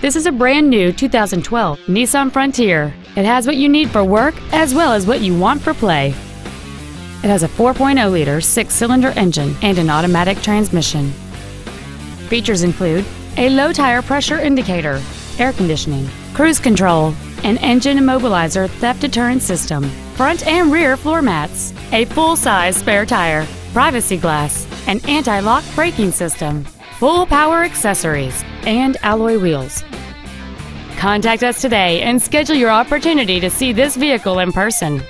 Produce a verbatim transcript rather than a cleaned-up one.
This is a brand new two thousand twelve Nissan Frontier. It has what you need for work as well as what you want for play. It has a four point oh liter six-cylinder engine and an automatic transmission. Features include a low tire pressure indicator, air conditioning, cruise control, an engine immobilizer theft deterrent system, front and rear floor mats, a full-size spare tire, privacy glass, an anti-lock braking system, full power accessories, and alloy wheels. Contact us today and schedule your opportunity to see this vehicle in person.